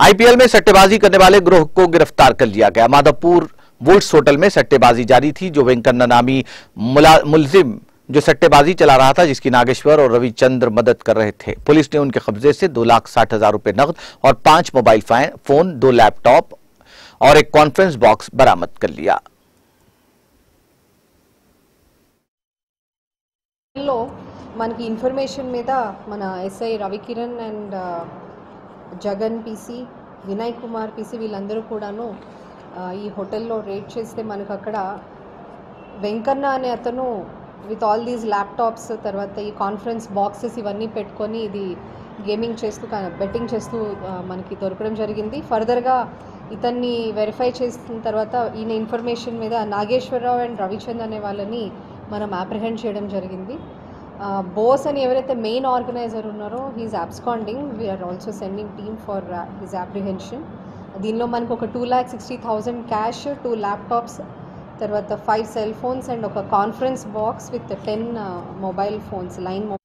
IPL में सट्टेबाजी करने वाले गिरोह को गिरफ्तार कर लिया गया। माधापुर वुल्स होटल में सट्टेबाजी जारी थी, जो वेंकन्ना नामी मुलजिम जो सट्टेबाजी चला रहा था, जिसकी नागेश्वर और रविचंद्र मदद कर रहे थे। पुलिस ने उनके कब्जे से 2,60,000 रुपए नकद और 5 मोबाइल फोन, 2 लैपटॉप और एक कॉन्फ्रेंस बॉक्स बरामद कर लिया। हेलो, मन की इन्फॉर्मेशन में था मन SI Ravi Kiran and Jagan PC Vinay Kumar PC वीलंदरू कूडानु ई होटल लो रेड చేస్తే మనకు అక్కడ వెంకన్న అనే అతను విత్ ఆల్ దీస్ ల్యాప్టాప్స్ తర్వాత ఈ కాన్ఫరెన్స్ బాక్సెస్ ఇవన్నీ పెట్టుకొని ఇది గేమింగ్ చేస్తూ బెట్టింగ్ చేస్తూ మనకి దొరకడం జరిగింది। ఫర్దర్గా ఇతన్ని వెరిఫై చేసిన తర్వాత ఈయన ఇన్ఫర్మేషన్ మీద నాగేశ్వర రావు అండ్ రవిచంద్ర అనే వాళ్ళని మనం అప్రహెండ్ చేయడం జరిగింది। బోస్ అని ఎవరైతే మెయిన్ ఆర్గనైజర్ ఉన్నారో he is absconding, we are also sending team for his apprehension. దీనిలో మనకు ఒక 2,60,000 క్యాష్, 2 ల్యాప్టాప్స్, తర్వాత 5 సెల్ ఫోన్స్ అండ్ ఒక conference box with 10 mobile phones, line